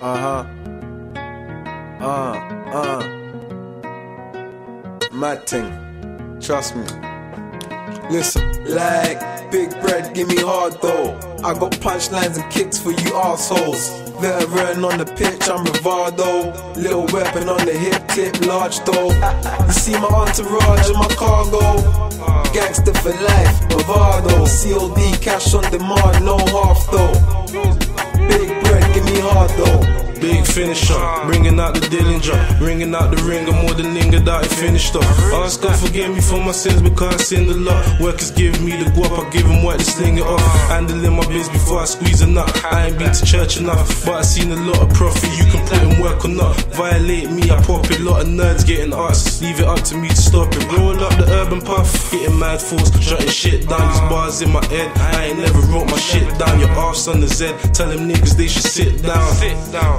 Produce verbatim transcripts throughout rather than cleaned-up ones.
Uh-huh. Uh, uh. Mad thing. Trust me. Listen, like, big bread, give me hard though. I got punchlines and kicks for you assholes. Veteran on the pitch, I'm Rivaldo. Little weapon on the hip tip, large though. You see my entourage and my cargo. Gangster for life, Navarro. C O D, cash on demand, no half though. Big bread, give me hard though. Big finisher, bringing out the Dillinger. Ringing out the ringer, more than linger that it finished off. Ask God forgive me for my sins because I sinned a lot. Workers give me the guap, I give them what they sling it off. Handling my biz before I squeeze a nut. I ain't been to church enough, but I seen a lot of profit. You can put in work or not. Violate me, I pop it. Lot of nerds getting arts, leave it up to me to stop it. Roll up the urban puff, hitting mad force, shutting shit down. These bars in my head, I ain't never wrote my shit down. Your arse on the Z, tell them niggas they should sit down.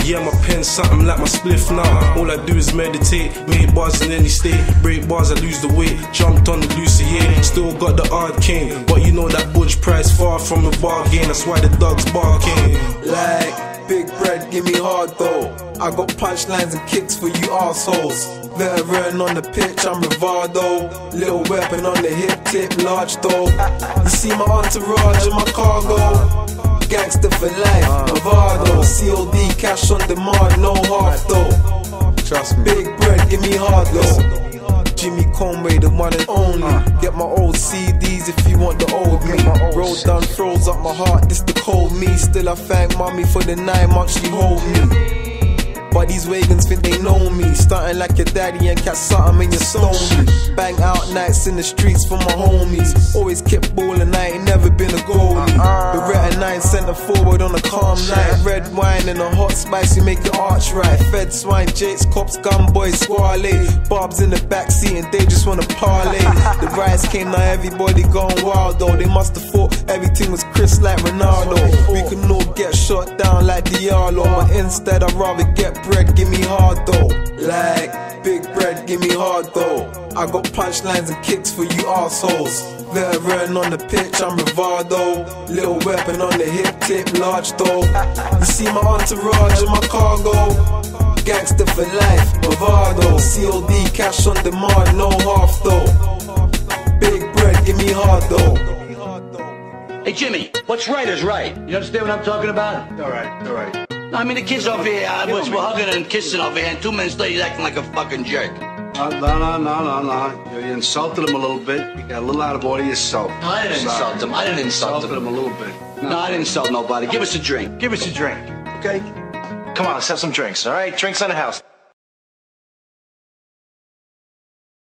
Yeah, my pen's something like my spliff now. All I do is meditate, make bars in any state. Break bars, I lose the weight, jumped on the Lucier. Still got the hard cane, but you know that butch price far from the bargain. That's why the dogs barking. Like, big bread, give me hard though. I got punchlines and kicks for you assholes. Veteran on the pitch, I'm Rivaldo. Little weapon on the hip tip, large though. You see my entourage and my cargo. Gangster for life, Navarro. C O D, cash on demand, no half though. Trust me. Big bread, give me hard though. Jimmy Conway, the one and only. Get my old C Ds if you want the old me. Rolled down, froze up my heart, this the cold me. Still I thank mommy for the nine months you hold me. But these wagons think they know me. Starting like your daddy and catch something in your stony. Bang out nights in the streets for my homies. Always kept ballin', I ain't never been a goalie. Nine centre forward on a calm night. Red wine and a hot spice, you make your arch right. Fed swine, jakes, cops, gun boys, squally. Bobs in the backseat and they just wanna parlay. The riots came, now everybody gone wild though. They must have thought everything was crisp like Ronaldo. We can all get shot down like Diallo, but instead I'd rather get bread, give me hard though. Like, big bread, give me hard though. I got punchlines and kicks for you assholes. Veteran on the pitch, I'm Rivaldo. Little weapon on the hip tip, large though. You see my entourage and my cargo. Gangster for life, Rivaldo. C O D, cash on demand, no half though. Big bread, give me hard though. Hey Jimmy, what's right is right. You understand what I'm talking about? Alright, alright. No, I mean the kids over here, I was we're hugging and kissing over here, and two minutes later he's acting like a fucking jerk. No, no, no, no, no. You insulted him a little bit. You got a little out of order yourself. No, I didn't Sorry. insult him. I didn't insult him. him a little bit. No. no, I didn't insult nobody. Give us a drink. Give us a drink. Okay? Come on, let's have some drinks, all right? Drinks on the house.